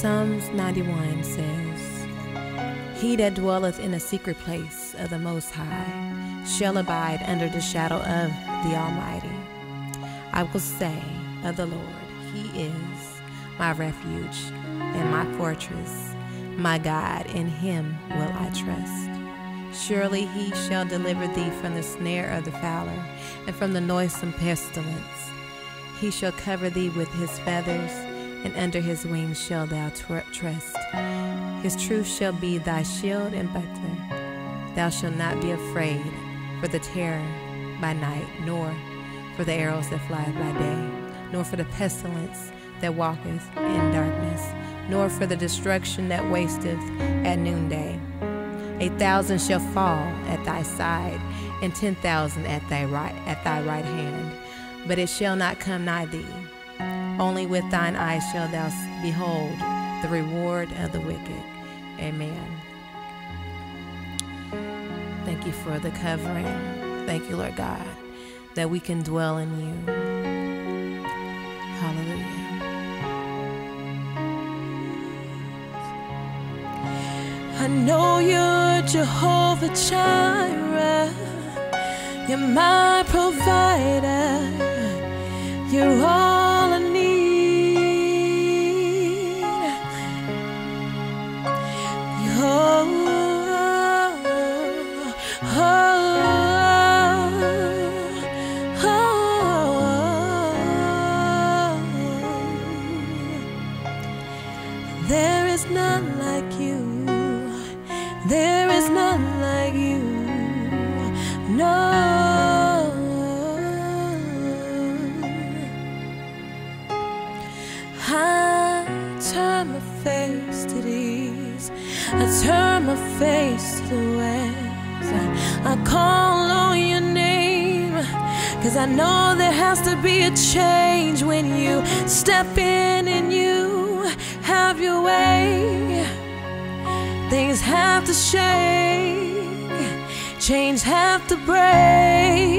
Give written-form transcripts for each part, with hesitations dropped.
Psalms 91 says, "He that dwelleth in a secret place of the Most High shall abide under the shadow of the Almighty. I will say of the Lord, He is my refuge and my fortress, my God, in Him will I trust. Surely He shall deliver thee from the snare of the fowler and from the noisome pestilence. He shall cover thee with His feathers, and under His wings shall thou trust. His truth shall be thy shield and buckler. Thou shalt not be afraid for the terror by night, nor for the arrows that fly by day, nor for the pestilence that walketh in darkness, nor for the destruction that wasteth at noonday. 1,000 shall fall at thy side, and 10,000 at thy right hand, but it shall not come nigh thee. Only with thine eyes shall thou behold the reward of the wicked." Amen. Thank you for the covering. Thank you, Lord God, that we can dwell in you. Hallelujah. I know you're Jehovah Jireh. You're my provider. You're all I need. There is none like you. There is none like you. No. I turn my face to the west. I call on your name, 'cause I know there has to be a change when you step in and you have your way. Things have to shake, chains have to break.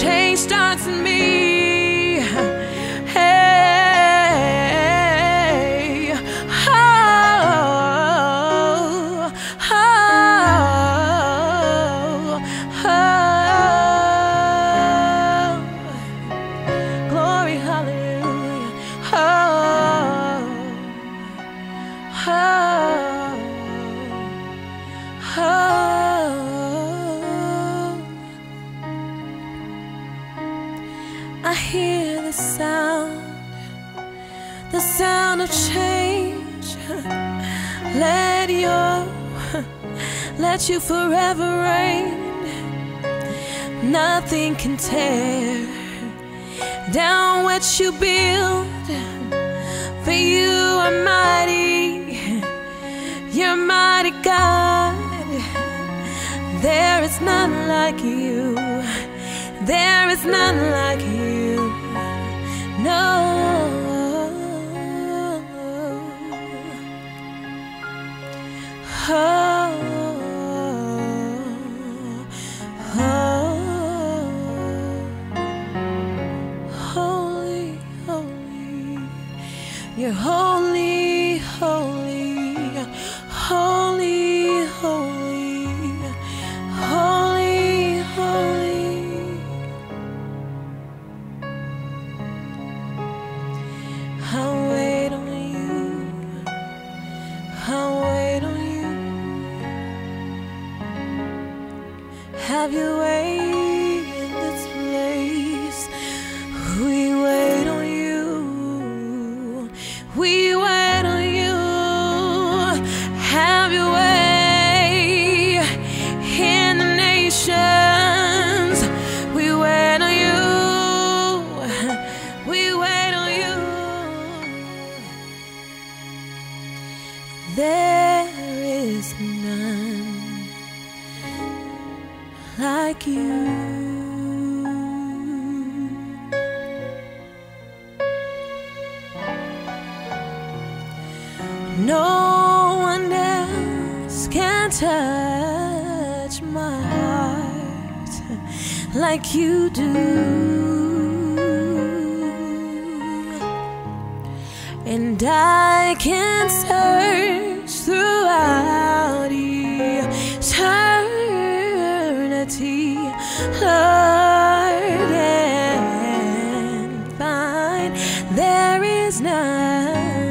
Change starts in me. Hey, oh, oh, oh. Glory, hallelujah. Oh, oh, oh. I hear the sound of change. Let you forever reign. Nothing can tear down what you build, for you are mighty. You're mighty God. There is none like you. There is none like you. No. Oh, oh, holy, holy. You're holy, holy, holy, holy. away in this place. We wait on you. We wait on you. Have your way in the nations. We wait on you. We wait on you. There is none like you. No one else can touch my heart like you do. And I can search throughout eternity, Lord, and find there is none